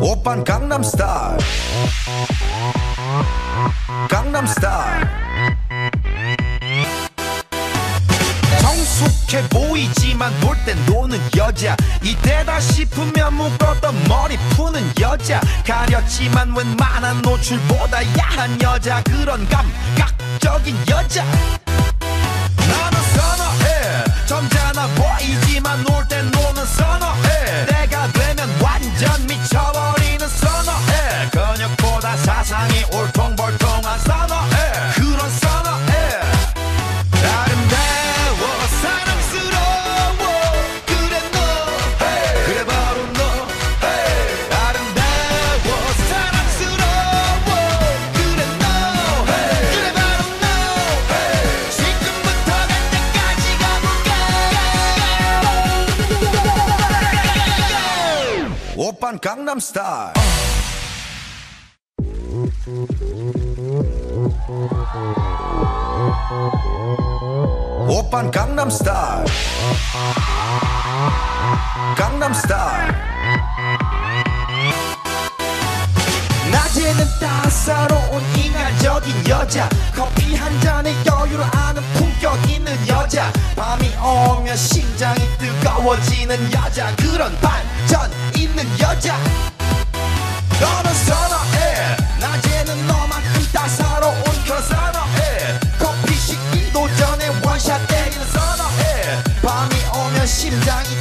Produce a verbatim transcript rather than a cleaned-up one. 오빤 강남 스타일 강남 스타일 정숙해 보이지만 볼 땐 노는 여자 이때다 싶으면 묶었던 머리 푸는 여자 가렸지만 웬만한 노출보다 야한 여자 그런 감각적인 여자 나는 선어해 점잖아 보이지만 놀 땐 노는 선어해 내가 되면 완전 미쳐버려 사상이 울퉁불퉁한 선어해 그런 선어해 아름다워 사랑스러워 그래 너 hey. 그래 바로 너 hey. 아름다워 사랑스러워 그래 너 hey. 그래 바로 너 hey. 지금부터 그때까지 가볼까 오빤 강남 스타일 오빤 강남 스타일 강남 스타일 낮에는 따사로운 인간적인 여자 커피 한 잔에 여유를 아는 품격 있는 여자 밤이 오면 심장이 뜨거워지는 여자 그런 반전 있는 여자 너는 선어해 낮에는 너만큼 따사로운 그런 선어해 커피 식기도 전에 원샷 때리는 선어해 밤이 오면 심장이